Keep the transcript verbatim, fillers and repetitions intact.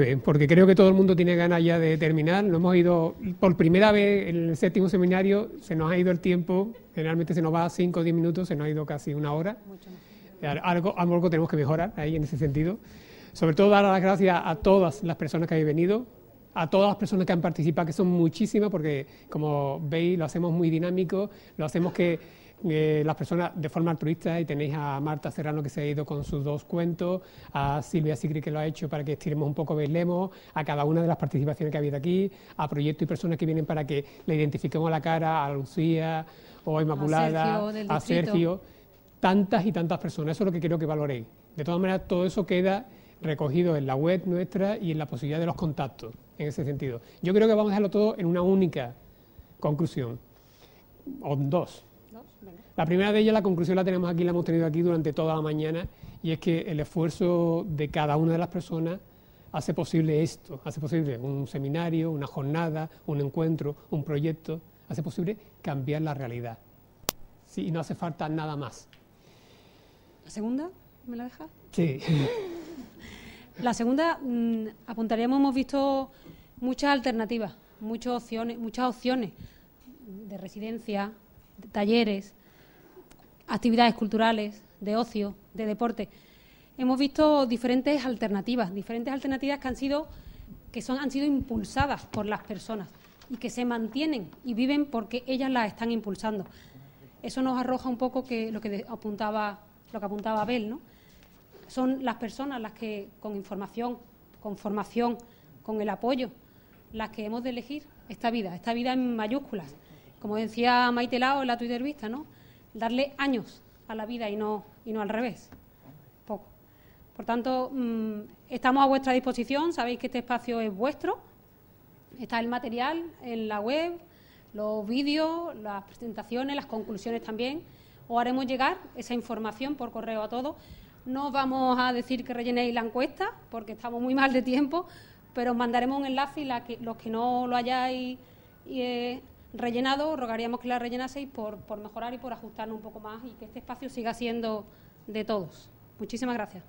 Bien, porque creo que todo el mundo tiene ganas ya de terminar. Nos hemos ido, por primera vez en el séptimo seminario, se nos ha ido el tiempo, generalmente se nos va cinco o diez minutos, se nos ha ido casi una hora. Mucho más. Algo, algo tenemos que mejorar ahí en ese sentido. Sobre todo dar las gracias a todas las personas que habéis venido, a todas las personas que han participado, que son muchísimas, porque como veis lo hacemos muy dinámico, lo hacemos que... Eh, las personas de forma altruista, y tenéis a Marta Serrano que se ha ido con sus dos cuentos, a Silvia Sigri que lo ha hecho para que estiremos un poco, bailemos, a cada una de las participaciones que ha habido aquí, a proyectos y personas que vienen para que le identifiquemos la cara, a Lucía o a Inmaculada, a Sergio, a Sergio, tantas y tantas personas. Eso es lo que quiero que valoréis. De todas maneras, todo eso queda recogido en la web nuestra y en la posibilidad de los contactos, en ese sentido. Yo creo que vamos a dejarlo todo en una única conclusión, o dos. La primera de ellas, la conclusión la tenemos aquí, la hemos tenido aquí durante toda la mañana, y es que el esfuerzo de cada una de las personas hace posible esto, hace posible un seminario, una jornada, un encuentro, un proyecto, hace posible cambiar la realidad. Sí, y no hace falta nada más. ¿La segunda? ¿Me la dejas? Sí. La segunda, mmm, apuntaríamos, hemos visto muchas alternativas, muchas opciones, muchas opciones de residencia, talleres, actividades culturales, de ocio, de deporte. Hemos visto diferentes alternativas, diferentes alternativas que han sido, que son, han sido impulsadas por las personas y que se mantienen y viven porque ellas las están impulsando. Eso nos arroja un poco que lo que apuntaba, lo que apuntaba Abel, ¿no? Son las personas las que, con información, con formación, con el apoyo, las que hemos de elegir esta vida, esta vida en mayúsculas. Como decía Maite Lao en la Twittervista, ¿no? Darle años a la vida y no, y no al revés, poco. Por tanto, mmm, estamos a vuestra disposición, sabéis que este espacio es vuestro, está el material en la web, los vídeos, las presentaciones, las conclusiones también. Os haremos llegar esa información por correo a todos. No os vamos a decir que rellenéis la encuesta, porque estamos muy mal de tiempo, pero os mandaremos un enlace y la que, los que no lo hayáis... Y, eh, rellenado, rogaríamos que la rellenaseis por, por mejorar y por ajustarnos un poco más y que este espacio siga siendo de todos. Muchísimas gracias.